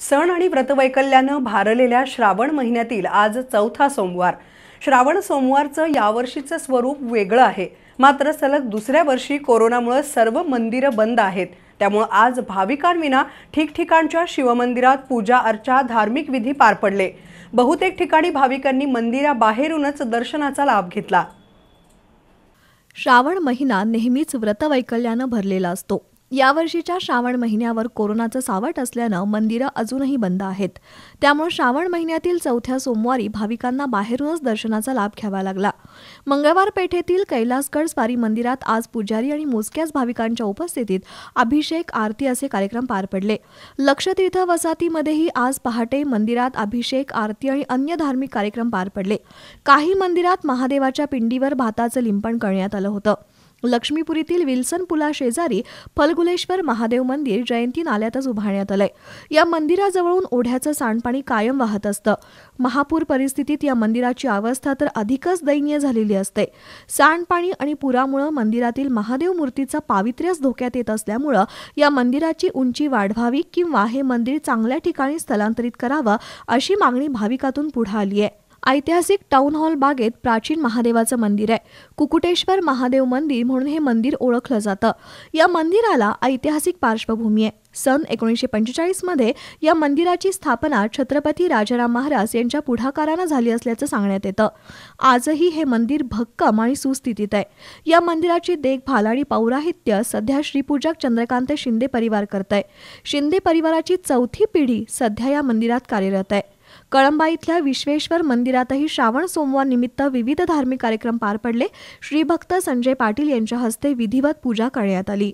सण आणि व्रतवैकल्याने भारलेल्या श्रावण महिन्यातील आज चौथा सोमवार। श्रावण सोमवारचं यावर्षीचं स्वरूप वेगळं आहे, मात्र सलग दुसऱ्या वर्षी कोरोनामुळे सर्व मंदिरं बंद आहेत। त्यामुळे आज भाविकांविना ठिकठिकाणच्या शिवमंदिरात पूजा अर्चा धार्मिक विधी पार पडले। बहुतेक ठिकाणी भाविकांनी मंदिराबाहेरूनच दर्शनाचा लाभ घेतला। श्रावण महिना नेहमीच व्रतवैकल्याने भरलेला असतो। यावर्षीच्या श्रावण महिन्यावर कोरोनाचं सावट असल्याने मंदिरं अजूनही बंद आहेत। त्यामुळे श्रावण महिन्यातील चौथ्या सोमवारी भाविकांना बाहेरूनच दर्शनाचा लाभ घ्यावा लागला। मंगळवार पेठेतील कैलासगड स्वारी मंदिरात आज पुजारी आणि मोजक्याच भाविकांच्या उपस्थितीत अभिषेक आरती असे कार्यक्रम पार पडले। लक्षतीर्थ वसाहतीमध्येही आज पहाटे मंदिरात अभिषेक आरती आणि अन्य धार्मिक कार्यक्रम पार पडले। काही मंदिरात महादेवाच्या पिंडीवर भाताचं लिंपण करण्यात आलं होतं। लक्ष्मीपुरीतील विल्सन पुला शेजारी फलगुलेश्वर महादेव मंदिर जयंती नाल्यातच उभारण्यात आले। या मंदिराजवळून ओढ्याचं सांडपाणी कायम वाहत असतं। महापूर परिस्थितीत या मंदिराची अवस्था तर अधिकच दयनीय झालेली असते। सांडपाणी आणि पुरामुळे मंदिरातील महादेव मूर्तीचा पावित्र्यच धोक्यात येत असल्यामुळे या मंदिराची उंची वाढवावी किंवा हे मंदिर चांगल्या ठिकाणी स्थलांतरित करावं अशी मागणी भाविकातून पुढे आली आहे। ऐतिहासिक टाउन हॉल बागेत प्राचीन महादेवाचं मंदिर आहे। कुकुटेश्वर महादेव मंदिर म्हणून हे मंदिर ओळखलं जातं। या मंदिराला ऐतिहासिक पार्श्वभूमी आहे। सन 1945 मध्ये या मंदिराची स्थापना छत्रपती राजाराम महाराज यांच्या पुढाकाराने झाली असल्याचं सांगण्यात येतं। आजही हे मंदिर भक्कम आणि सुस्थितीत आहे। या मंदिराची देखभाल आणि पौराहित्य सध्या श्रीपूजक चंद्रकांत शिंदे परिवार करत आहे। शिंदे परिवाराची चौथी पिढी सध्या या मंदिरात कार्यरत आहे। कळंबा इथल्या विश्वेश्वर मंदिरातही श्रावण सोमवार निमित्त विविध धार्मिक कार्यक्रम पार पडले। श्रीभक्त संजय पाटील यांच्या हस्ते विधिवत पूजा करण्यात आली।